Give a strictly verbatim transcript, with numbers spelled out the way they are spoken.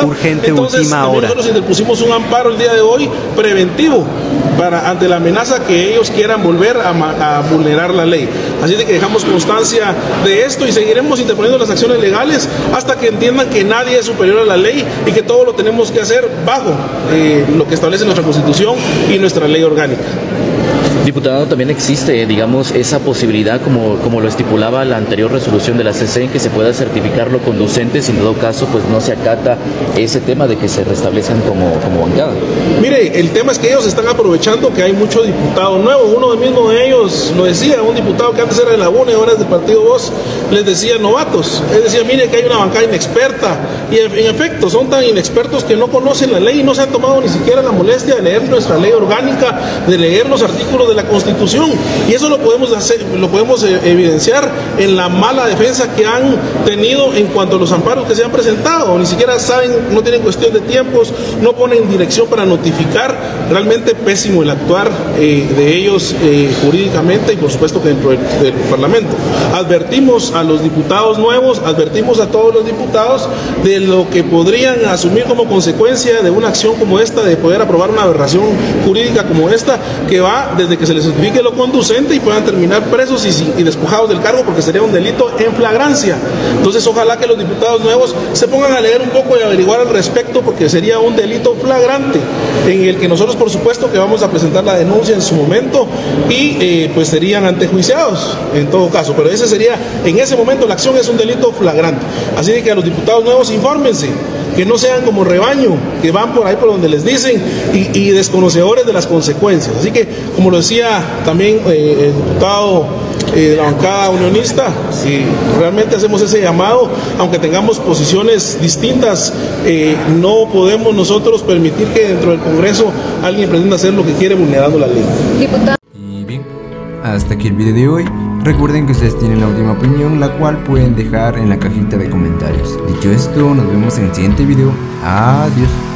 ¿verdad? Urgente, entonces, última hora. Nosotros interpusimos un amparo el día de hoy preventivo para ante la amenaza que ellos quieran volver a, a vulnerar la ley. Así de que dejamos constancia de esto y seguiremos interponiendo las acciones legales hasta que entiendan que nadie es superior a la ley y que todo lo tenemos que hacer bajo eh, lo que establece nuestra Constitución y nuestra ley orgánica. Diputado, también existe, digamos, esa posibilidad, como, como lo estipulaba la anterior resolución de la C C E N, que se pueda certificar lo conducente, si en todo caso pues no se acata ese tema de que se restablezcan como, como bancada. Mire, el tema es que ellos están aprovechando que hay muchos diputados nuevos. Uno mismo de ellos lo decía, un diputado que antes era de la U N E, ahora es del Partido Voz, les decía novatos. Él decía, mire que hay una bancada inexperta, y en, en efecto, son tan inexpertos que no conocen la ley y no se han tomado ni siquiera la molestia de leer nuestra ley orgánica, de leer los artículos de la Constitución, y eso lo podemos hacer, lo podemos evidenciar en la mala defensa que han tenido en cuanto a los amparos que se han presentado. Ni siquiera saben, no tienen cuestión de tiempos, no ponen dirección para notificar. Realmente pésimo el actuar eh, de ellos eh, jurídicamente y por supuesto que dentro del, del Parlamento. Advertimos a los diputados nuevos, advertimos a todos los diputados de lo que podrían asumir como consecuencia de una acción como esta, de poder aprobar una aberración jurídica como esta, que va desde que se les certifique lo conducente y puedan terminar presos y, y despojados del cargo, porque sería un delito en flagrancia. Entonces ojalá que los diputados nuevos se pongan a leer un poco y averiguar al respecto, porque sería un delito flagrante en el que nosotros por supuesto que vamos a presentar la denuncia en su momento y eh, pues serían antejuiciados en todo caso, pero ese sería, en ese momento la acción es un delito flagrante. Así que a los diputados nuevos, infórmense, que no sean como rebaño, que van por ahí por donde les dicen y, y desconocedores de las consecuencias. Así que, como lo decía también eh, el diputado eh, de la bancada unionista, si realmente hacemos ese llamado, aunque tengamos posiciones distintas, eh, no podemos nosotros permitir que dentro del Congreso alguien pretenda hacer lo que quiere vulnerando la ley. Y bien, hasta aquí el video de hoy. Recuerden que ustedes tienen la última opinión, la cual pueden dejar en la cajita de comentarios. Dicho esto, nos vemos en el siguiente video. Adiós.